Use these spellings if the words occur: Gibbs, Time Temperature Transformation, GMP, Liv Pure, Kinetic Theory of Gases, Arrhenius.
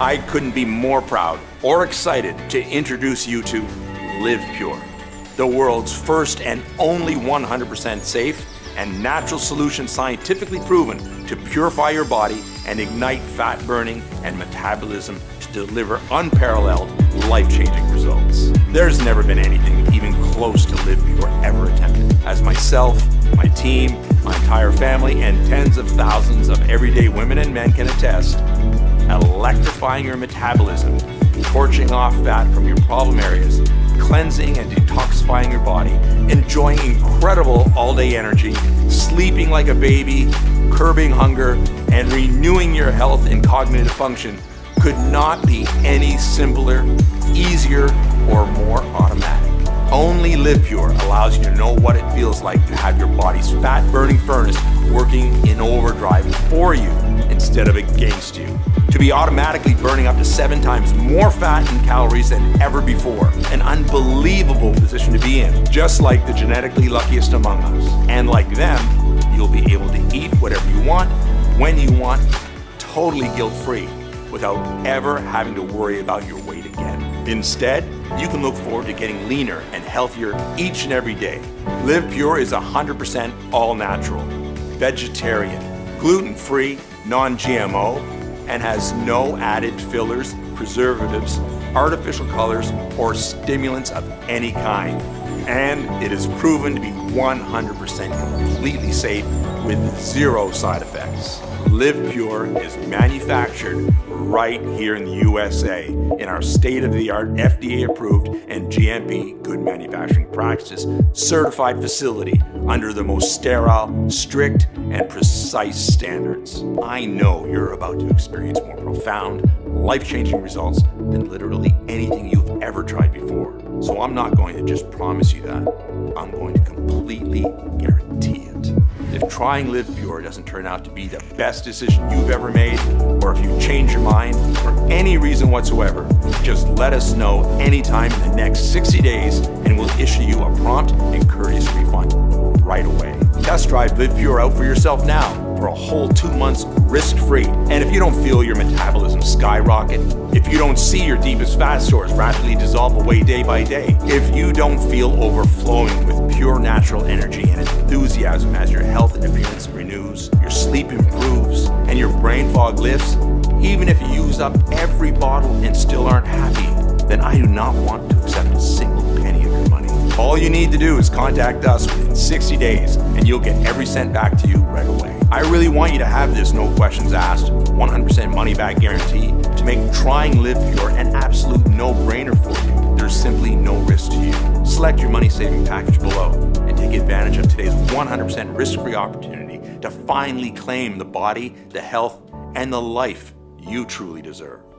I couldn't be more proud or excited to introduce you to Liv Pure, the world's first and only 100% safe and natural solution scientifically proven to purify your body and ignite fat burning and metabolism to deliver unparalleled, life-changing results. There's never been anything even close to Liv Pure ever attempted, as myself, my team, my entire family, and tens of thousands of everyday women and men can attest. Electrifying your metabolism, torching off fat from your problem areas, cleansing and detoxifying your body, enjoying incredible all-day energy, sleeping like a baby, curbing hunger, and renewing your health and cognitive function could not be any simpler, easier, or more automatic. Only Liv Pure allows you to know what it feels like to have your body's fat-burning furnace working in overdrive for you instead of against you, to be automatically burning up to 7 times more fat and calories than ever before. An unbelievable position to be in, just like the genetically luckiest among us. And like them, you'll be able to eat whatever you want, when you want, totally guilt-free, without ever having to worry about your weight again. Instead, you can look forward to getting leaner and healthier each and every day. Liv Pure is 100% all-natural, vegetarian, gluten-free, non-GMO, and has no added fillers, preservatives, artificial colors, or stimulants of any kind. And it is proven to be 100% completely safe with zero side effects. Liv Pure is manufactured right here in the USA in our state-of-the-art FDA-approved and GMP Good Manufacturing Practices certified facility under the most sterile, strict, and precise standards. I know you're about to experience more profound, life-changing results than literally anything you've ever tried before. So I'm not going to just promise you that. I'm going to completely guarantee it. If trying Liv Pure doesn't turn out to be the best decision you've ever made, or if you change your mind for any reason whatsoever, just let us know anytime in the next 60 days and we'll issue you a prompt and courteous refund right away. Test drive Liv Pure out for yourself now for a whole 2 months risk-free. And if you don't feel your metabolism skyrocket, if you don't see your deepest fat stores rapidly dissolve away day by day, if you don't feel overflowing with pure natural energy and enthusiasm as your health and appearance renews, your sleep improves, and your brain fog lifts, even if you use up every bottle and still aren't happy, then I do not want to accept a single penny of your money. All you need to do is contact us within 60 days and you'll get every cent back to you right away. I really want you to have this no questions asked, 100% money back guarantee to make trying Liv Pure an absolute no-brainer for you. There's simply no risk to you. Select your money saving package below and take advantage of today's 100% risk-free opportunity to finally claim the body, the health, and the life you truly deserve.